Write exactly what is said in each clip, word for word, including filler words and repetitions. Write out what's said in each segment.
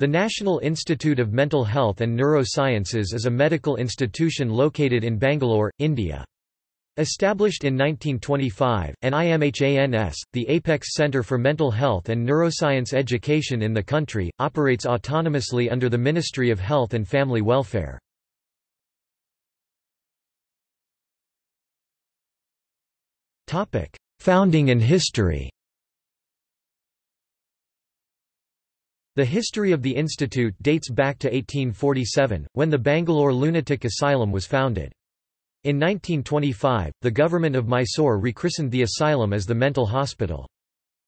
The National Institute of Mental Health and Neurosciences is a medical institution located in Bangalore, India. Established in nineteen twenty-five, NIMHANS, the apex center for mental health and neuroscience education in the country, operates autonomously under the Ministry of Health and Family Welfare. Founding and history. The history of the institute dates back to eighteen forty-seven, when the Bangalore Lunatic Asylum was founded. In nineteen twenty-five, the government of Mysore rechristened the asylum as the Mental Hospital.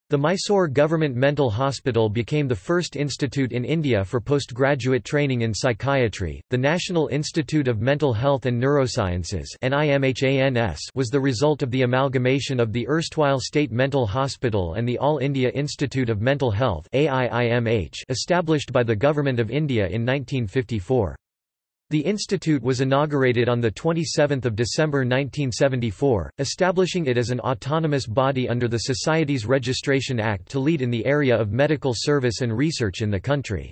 The Mysore Government Mental Hospital became the first institute in India for postgraduate training in psychiatry. The National Institute of Mental Health and Neurosciences (N I M H A N S) was the result of the amalgamation of the erstwhile State Mental Hospital and the All India Institute of Mental Health (A I I M H), established by the Government of India in nineteen fifty-four. The institute was inaugurated on the twenty-seventh of December nineteen seventy-four, establishing it as an autonomous body under the Society's Registration Act to lead in the area of medical service and research in the country.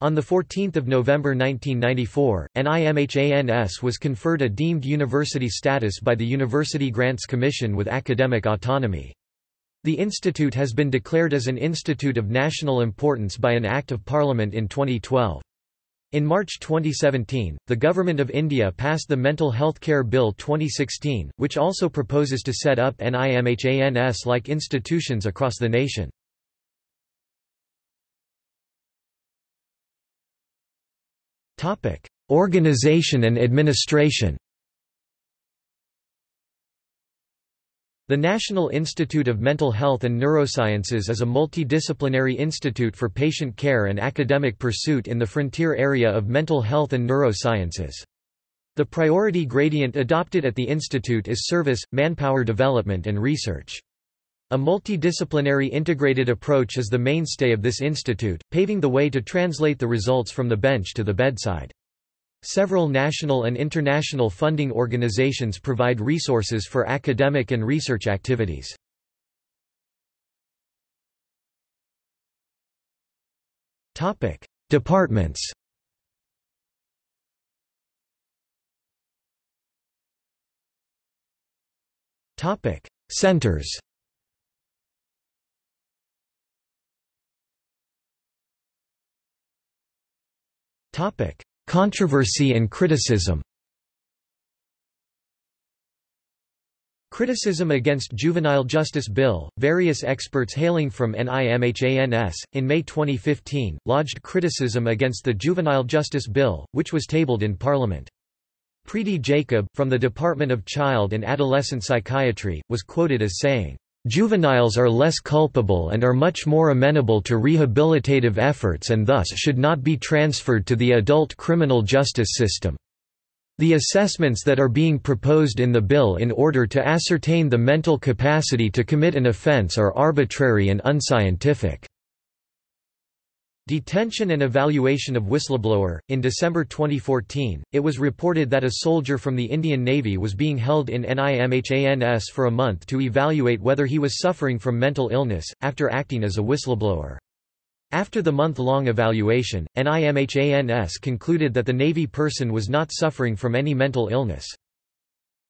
On the fourteenth of November nineteen ninety-four, NIMHANS was conferred a deemed university status by the University Grants Commission with academic autonomy. The institute has been declared as an Institute of National Importance by an Act of Parliament in twenty twelve. In March twenty seventeen, the Government of India passed the Mental Health Care Bill twenty sixteen, which also proposes to set up NIMHANS-like institutions across the nation. Organization and administration. The National Institute of Mental Health and Neurosciences is a multidisciplinary institute for patient care and academic pursuit in the frontier area of mental health and neurosciences. The priority gradient adopted at the institute is service, manpower development and research. A multidisciplinary integrated approach is the mainstay of this institute, paving the way to translate the results from the bench to the bedside. Several national and international funding organizations provide resources for academic and research activities. Topic: Departments. Topic: Centers. Topic: Controversy and criticism. Criticism against Juvenile Justice Bill. Various experts hailing from NIMHANS, in May twenty fifteen, lodged criticism against the Juvenile Justice Bill, which was tabled in Parliament. Preeti Jacob, from the Department of Child and Adolescent Psychiatry, was quoted as saying, "Juveniles are less culpable and are much more amenable to rehabilitative efforts and thus should not be transferred to the adult criminal justice system. The assessments that are being proposed in the bill in order to ascertain the mental capacity to commit an offense are arbitrary and unscientific." Detention and evaluation of whistleblower. In December twenty fourteen, it was reported that a soldier from the Indian Navy was being held in NIMHANS for a month to evaluate whether he was suffering from mental illness, after acting as a whistleblower. After the month-long evaluation, NIMHANS concluded that the Navy person was not suffering from any mental illness.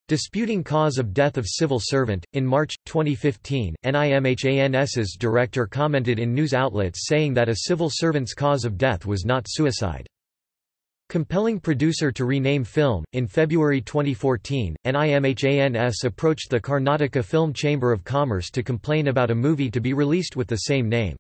Disputing cause of death of civil servant. In March twenty fifteen, NIMHANS's director commented in news outlets saying that a civil servant's cause of death was not suicide. Compelling producer to rename film. In February twenty fourteen, NIMHANS approached the Karnataka Film Chamber of Commerce to complain about a movie to be released with the same name.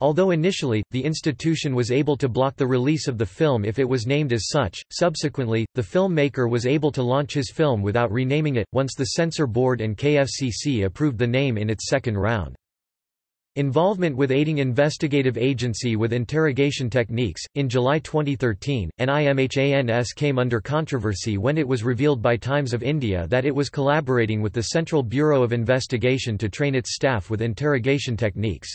Although initially, the institution was able to block the release of the film if it was named as such, subsequently, the filmmaker was able to launch his film without renaming it, once the Censor Board and K F C C approved the name in its second round. Involvement with aiding investigative agency with interrogation techniques. In July twenty thirteen, NIMHANS came under controversy when it was revealed by Times of India that it was collaborating with the Central Bureau of Investigation to train its staff with interrogation techniques.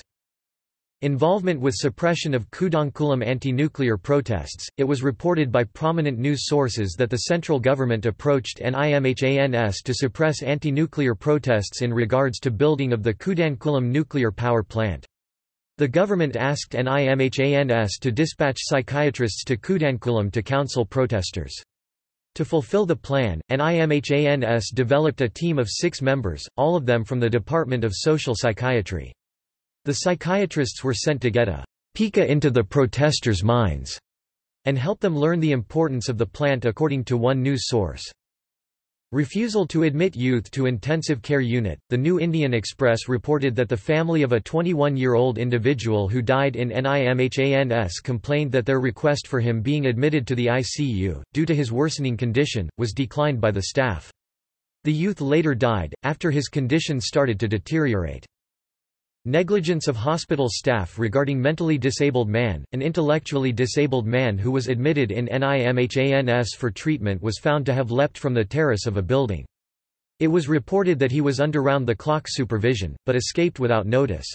Involvement with suppression of Kudankulam anti-nuclear protests. It was reported by prominent news sources that the central government approached NIMHANS to suppress anti-nuclear protests in regards to building of the Kudankulam nuclear power plant. The government asked NIMHANS to dispatch psychiatrists to Kudankulam to counsel protesters. To fulfill the plan, NIMHANS developed a team of six members, all of them from the Department of Social Psychiatry. The psychiatrists were sent to get a peek into the protesters' minds and help them learn the importance of the plant, according to one news source. Refusal to admit youth to intensive care unit. The New Indian Express reported that the family of a twenty-one-year-old individual who died in NIMHANS complained that their request for him being admitted to the I C U, due to his worsening condition, was declined by the staff. The youth later died, after his condition started to deteriorate. Negligence of hospital staff regarding mentally disabled man. An intellectually disabled man who was admitted in NIMHANS for treatment was found to have leapt from the terrace of a building. It was reported that he was under round-the-clock supervision, but escaped without notice.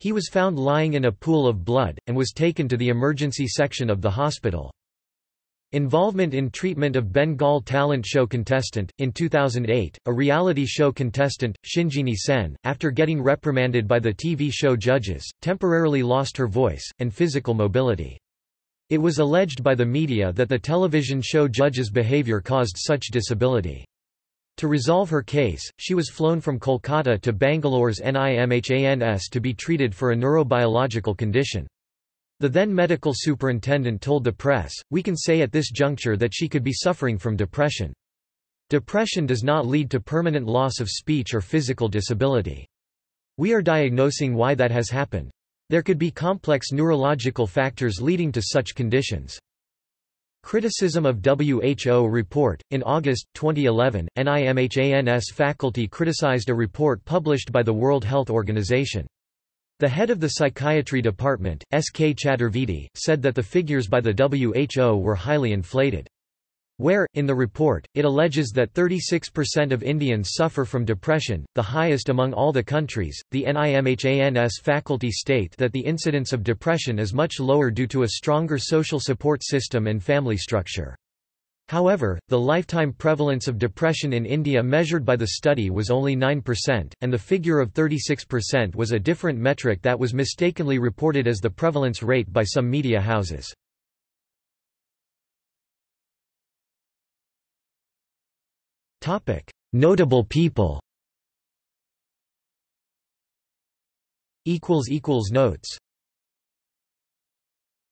He was found lying in a pool of blood, and was taken to the emergency section of the hospital. Involvement in treatment of Bengal talent show contestant. In two thousand eight, a reality show contestant, Shinjini Sen, after getting reprimanded by the T V show judges, temporarily lost her voice and physical mobility. It was alleged by the media that the television show judges' behavior caused such disability. To resolve her case, she was flown from Kolkata to Bangalore's NIMHANS to be treated for a neurobiological condition. The then medical superintendent told the press, "We can say at this juncture that she could be suffering from depression. Depression does not lead to permanent loss of speech or physical disability. We are diagnosing why that has happened. There could be complex neurological factors leading to such conditions." Criticism of W H O report. In August twenty eleven, NIMHANS faculty criticized a report published by the World Health Organization. The head of the psychiatry department, S. K. Chaturvedi, said that the figures by the W H O were highly inflated. Where, in the report, it alleges that thirty-six percent of Indians suffer from depression, the highest among all the countries, the NIMHANS faculty state that the incidence of depression is much lower due to a stronger social support system and family structure. However, the lifetime prevalence of depression in India measured by the study was only nine percent, and the figure of thirty-six percent was a different metric that was mistakenly reported as the prevalence rate by some media houses. Notable people. Notes